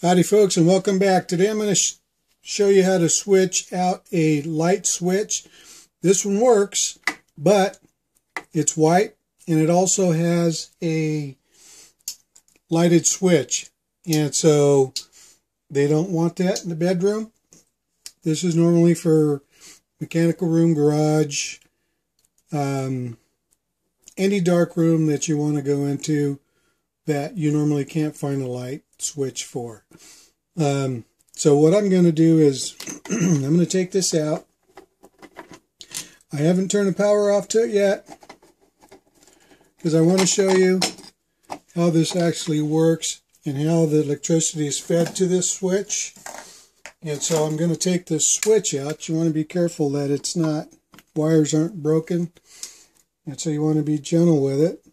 Howdy folks, and welcome back. Today I'm going to show you how to switch out a light switch. This one works, but it's white and it also has a lighted switch, and so they don't want that in the bedroom. This is normally for mechanical room, garage, any dark room that you want to go into that you normally can't find a light switch for. So what I'm going to do is I'm going to take this out. I haven't turned the power off to it yet because I want to show you how this actually works and how the electricity is fed to this switch. And so I'm going to take this switch out. You want to be careful that it's not, wires aren't broken, and so you want to be gentle with it.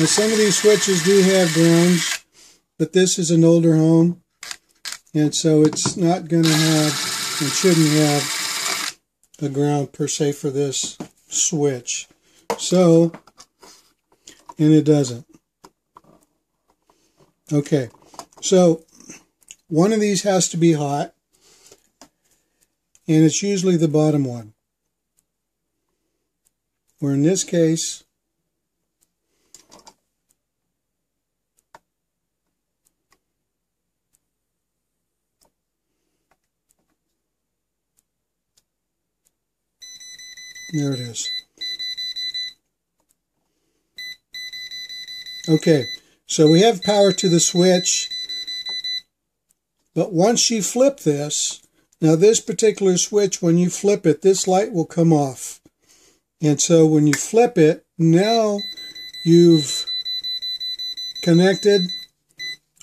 Now, some of these switches do have grounds, but this is an older home, and so it's not going to have and shouldn't have a ground per se for this switch. So, and it doesn't. Okay, so one of these has to be hot, and it's usually the bottom one, where in this case there it is. Okay, so we have power to the switch, but once you flip this, now this particular switch, when you flip it, this light will come off. And so when you flip it, now you've connected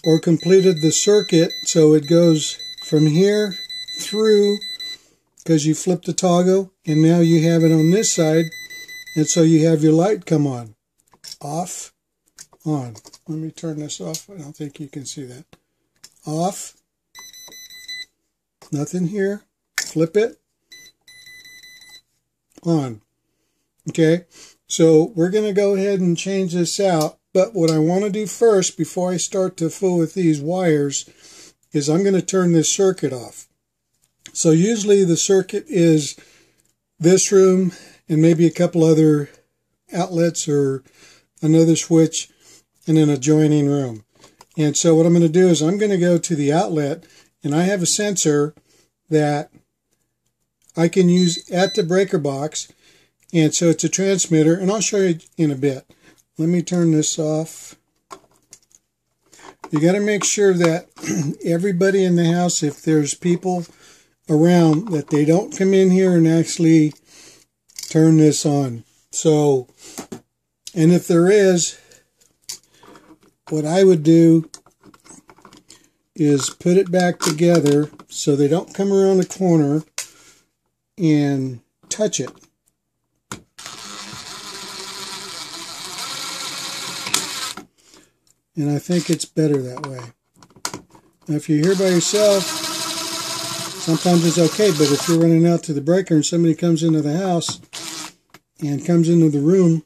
or completed the circuit, so it goes from here through, because you flip the toggle, and now you have it on this side, and so you have your light come on. Off, on. Let me turn this off. I don't think you can see that. Off. Nothing here. Flip it. On. Okay, so we're going to go ahead and change this out, but what I want to do first, before I start to fool with these wires, is I'm going to turn this circuit off. So usually the circuit is this room and maybe a couple other outlets or another switch in an adjoining room. And so what I'm going to do is I'm going to go to the outlet, and I have a sensor that I can use at the breaker box. And so it's a transmitter, and I'll show you in a bit. Let me turn this off. You got to make sure that everybody in the house, if there's people around, that they don't come in here and actually turn this on. So, and if there is, what I would do is put it back together so they don't come around the corner and touch it. And I think it's better that way. Now, if you're here by yourself, sometimes it's okay, but if you're running out to the breaker and somebody comes into the house and comes into the room,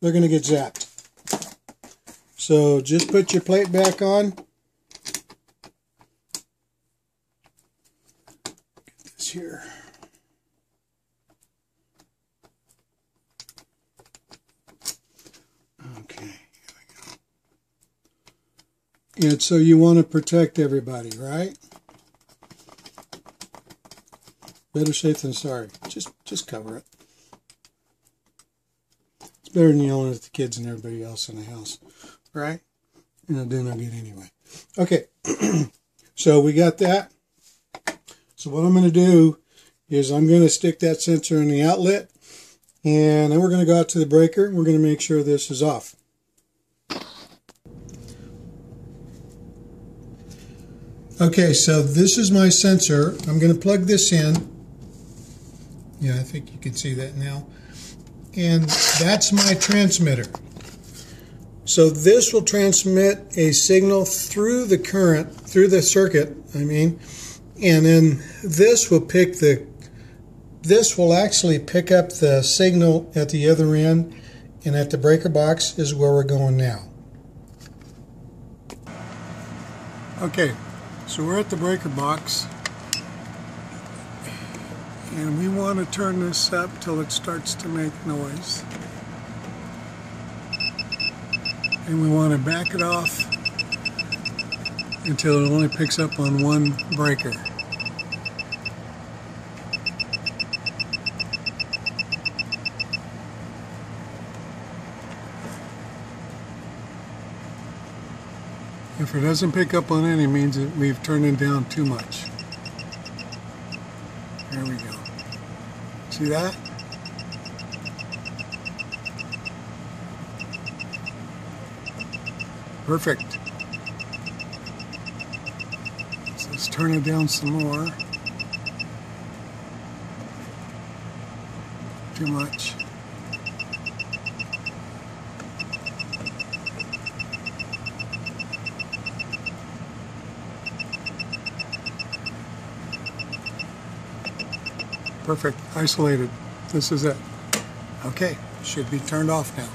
they're going to get zapped. So just put your plate back on. Get this here. Okay, here we go. And so you want to protect everybody, right? Better safe than sorry. Just cover it. It's better than yelling at the kids and everybody else in the house, right? And I do not get anyway. Okay, so we got that. So what I'm going to do is I'm going to stick that sensor in the outlet, and then we're going to go out to the breaker, and we're going to make sure this is off. Okay, so this is my sensor. I'm going to plug this in. Yeah, I think you can see that now. And that's my transmitter. So this will transmit a signal through the current, through the circuit, I mean, and then this will pick the, this will actually pick up the signal at the other end, and at the breaker box is where we're going now. Okay, so we're at the breaker box, and we want to turn this up till it starts to make noise. And we want to back it off until it only picks up on one breaker. If it doesn't pick up on any, it means that we've turned it down too much. There we go. See that? Perfect. So let's turn it down some more. Too much. Perfect, isolated. This is it. Okay, should be turned off now.